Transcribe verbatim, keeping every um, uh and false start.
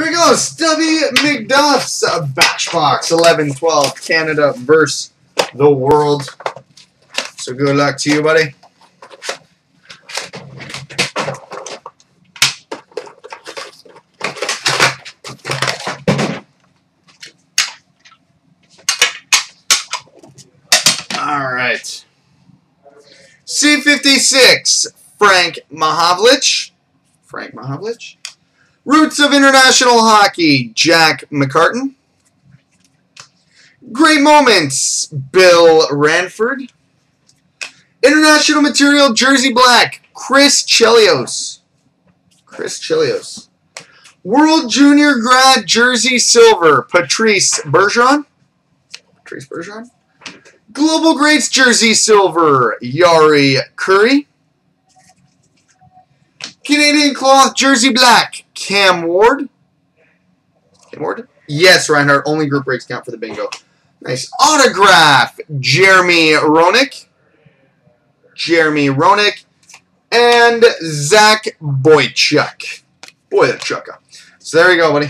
Here we go, Stubby McDuff's Batch Box eleven twelve Canada versus the world. So good luck to you, buddy. All right. C fifty-six, Frank Mahovlich. Frank Mahovlich. Roots of International Hockey, Jack McCartan. Great Moments, Bill Ranford. International Material, Jersey Black, Chris Chelios. Chris Chelios. World Junior Grad, Jersey Silver, Patrice Bergeron. Patrice Bergeron. Global Greats, Jersey Silver, Jari Kurri. Canadian Cloth, Jersey Black, Cam Ward. Cam Ward? Yes, Reinhardt. Only group breaks count for the bingo. Nice. Autograph, Jeremy Roenick. Jeremy Roenick. And Zach Boychuk. Boy, that chucker. So there you go, buddy.